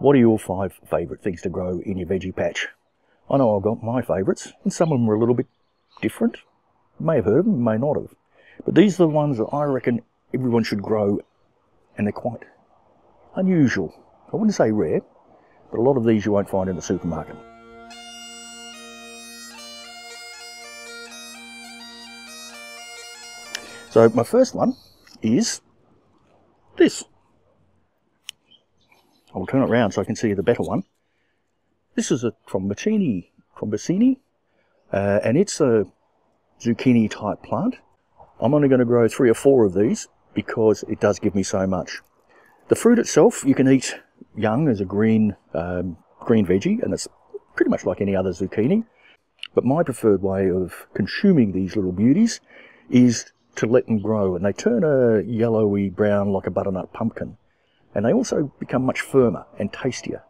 What are your 5 favourite things to grow in your veggie patch? I know I've got my favourites, and some of them are a little bit different. You may have heard of them, you may not have. But these are the ones that I reckon everyone should grow, and they're quite unusual. I wouldn't say rare, but a lot of these you won't find in the supermarket. So my first one is this. I'll turn it around so I can see the better one. This is a Tromboncino, and it's a zucchini type plant. I'm only going to grow 3 or 4 of these because it does give me so much. The fruit itself you can eat young as a green, green veggie, and it's pretty much like any other zucchini. But my preferred way of consuming these little beauties is to let them grow, and they turn a yellowy brown like a butternut pumpkin, and they also become much firmer and tastier.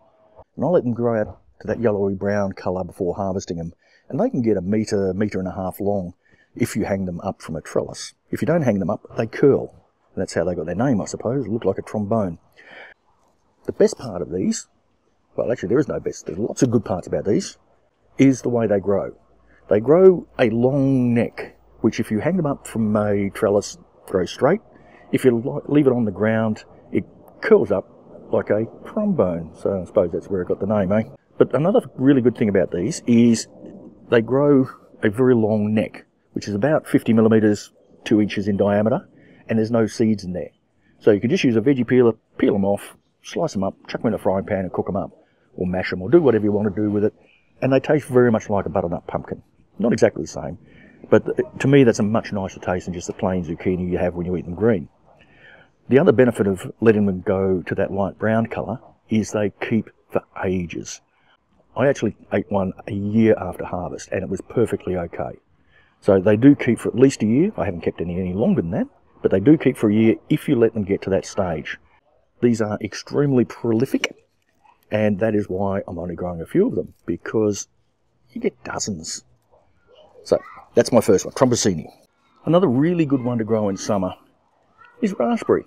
And I let them grow out to that yellowy brown colour before harvesting them, and they can get a metre and a half long if you hang them up from a trellis. If you don't hang them up, they curl, and that's how they got their name, I suppose. Look like a trombone. The best part of these, well, actually there is no best, there's lots of good parts about these, is the way they grow. They grow a long neck, which if you hang them up from a trellis, grows straight. If you leave it on the ground, it curls up like a trombone. So I suppose that's where it got the name, eh? But another really good thing about these is they grow a very long neck, which is about 50 millimetres, 2 inches in diameter, and there's no seeds in there. So you can just use a veggie peeler, peel them off, slice them up, chuck them in a frying pan and cook them up, or mash them, or do whatever you want to do with it. And they taste very much like a butternut pumpkin. Not exactly the same, but to me that's a much nicer taste than just the plain zucchini you have when you eat them green. The other benefit of letting them go to that light brown colour is they keep for ages. I actually ate one a year after harvest and it was perfectly okay. So they do keep for at least a year. I haven't kept any longer than that, but they do keep for a year if you let them get to that stage. These are extremely prolific, and that is why I'm only growing a few of them, because you get dozens. So that's my first one, Tromboncino. Another really good one to grow in summer is raspberry.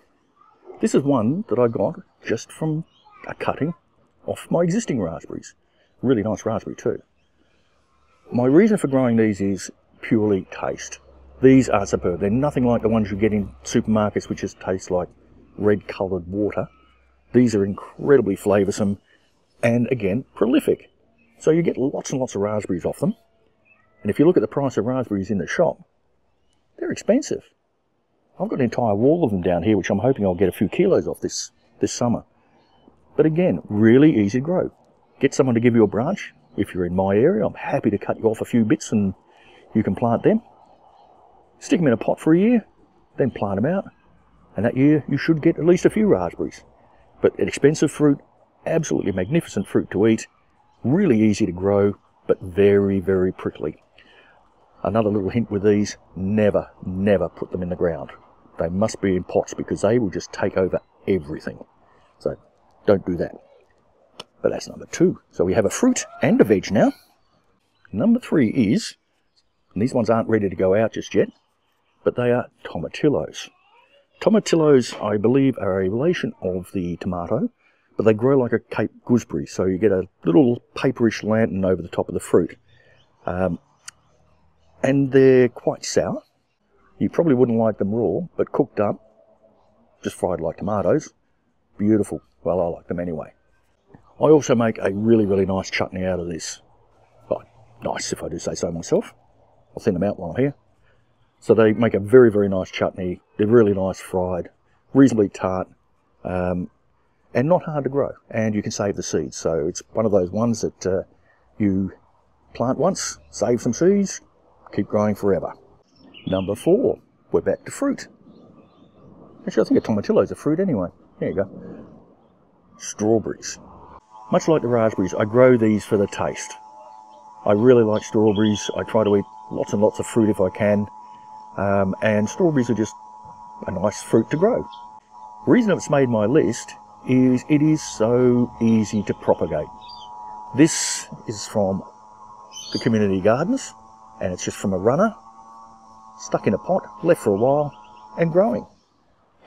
This is one that I got just from a cutting off my existing raspberries. Really nice raspberry too. My reason for growing these is purely taste. These are superb. They're nothing like the ones you get in supermarkets, which just taste like red coloured water. These are incredibly flavoursome and, again, prolific. So you get lots and lots of raspberries off them. And if you look at the price of raspberries in the shop, they're expensive. I've got an entire wall of them down here, which I'm hoping I'll get a few kilos off this summer. But again, really easy to grow. Get someone to give you a branch. If you're in my area, I'm happy to cut you off a few bits and you can plant them. Stick them in a pot for a year, then plant them out. And that year you should get at least a few raspberries. But an expensive fruit, absolutely magnificent fruit to eat, really easy to grow, but very, very prickly. Another little hint with these, never, never put them in the ground. They must be in pots because they will just take over everything. So don't do that. But that's number 2. So we have a fruit and a veg now. Number 3 is, and these ones aren't ready to go out just yet, but they are tomatillos. Tomatillos, I believe, are a relation of the tomato, but they grow like a Cape gooseberry, so you get a little paperish lantern over the top of the fruit. And they're quite sour. You probably wouldn't like them raw, but cooked up, just fried like tomatoes, beautiful. Well, I like them anyway. I also make a really, really nice chutney out of this. Well, nice, if I do say so myself. I'll thin them out while I'm here. So they make a very, very nice chutney. They're really nice fried, reasonably tart, and not hard to grow. And you can save the seeds. So it's one of those ones that you plant once, save some seeds, keep growing forever. Number 4, we're back to fruit. Actually, I think a tomatillo is a fruit anyway. There you go. Strawberries. Much like the raspberries, I grow these for the taste. I really like strawberries. I try to eat lots and lots of fruit if I can, and strawberries are just a nice fruit to grow. The reason it's made my list is it is so easy to propagate. This is from the community gardens, and it's just from a runner, stuck in a pot, left for a while, and growing.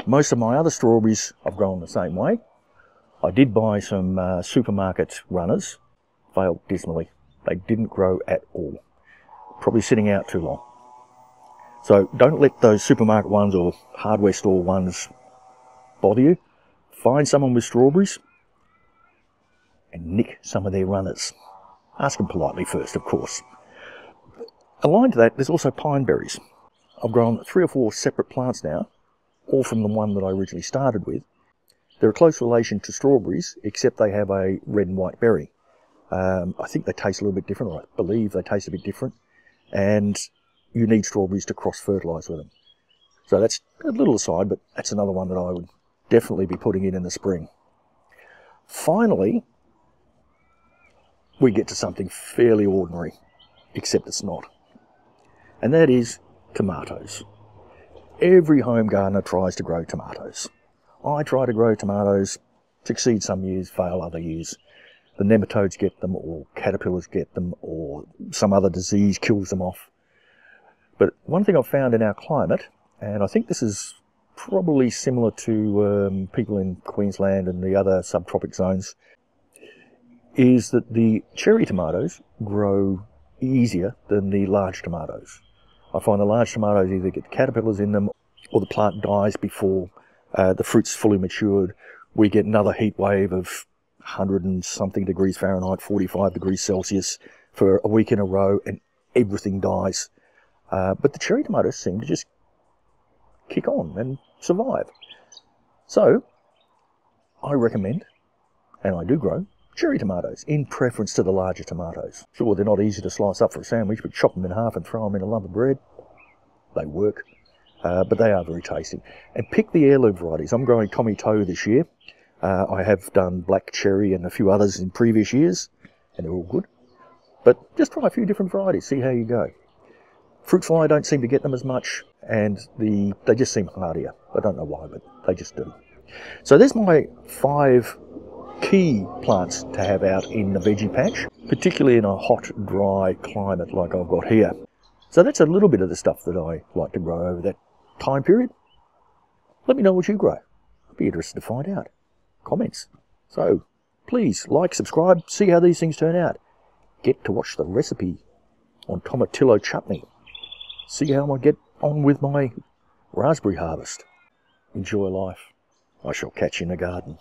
Most of my other strawberries I've grown the same way. I did buy some supermarket runners. Failed dismally. They didn't grow at all. Probably sitting out too long. So don't let those supermarket ones or hardware store ones bother you. Find someone with strawberries and nick some of their runners. Ask them politely first, of course. Aligned to that, there's also pine berries. I've grown 3 or 4 separate plants now, all from the one that I originally started with. They're a close relation to strawberries, except they have a red and white berry. I think they taste a little bit different, or I believe they taste a bit different, and you need strawberries to cross-fertilise with them. So that's a little aside, but that's another one that I would definitely be putting in the spring. Finally, we get to something fairly ordinary, except it's not, and that is tomatoes. Every home gardener tries to grow tomatoes. I try to grow tomatoes, succeed some years, fail other years. The nematodes get them, or caterpillars get them, or some other disease kills them off. But one thing I've found in our climate, and I think this is probably similar to people in Queensland and the other subtropic zones, is that the cherry tomatoes grow easier than the large tomatoes. I find the large tomatoes either get caterpillars in them, or the plant dies before the fruit's fully matured. We get another heat wave of 100 and something degrees Fahrenheit, 45 degrees Celsius for a week in a row, and everything dies. But the cherry tomatoes seem to just kick on and survive. So I recommend, and I do grow, cherry tomatoes in preference to the larger tomatoes. Sure, they're not easy to slice up for a sandwich, but chop them in half and throw them in a lump of bread. They work, but they are very tasty. And pick the heirloom varieties. I'm growing Tommy Toe this year. I have done black cherry and a few others in previous years, and they're all good. But just try a few different varieties, see how you go. Fruit fly, don't seem to get them as much, and they just seem hardier. I don't know why, but they just do. So there's my 5 key plants to have out in the veggie patch, particularly in a hot, dry climate like I've got here. So that's a little bit of the stuff that I like to grow over that time period. Let me know what you grow. I'd be interested to find out. Comments. So please like, subscribe, see how these things turn out. Get to watch the recipe on tomatillo chutney. See how I get on with my raspberry harvest. Enjoy life. I shall catch you in the garden.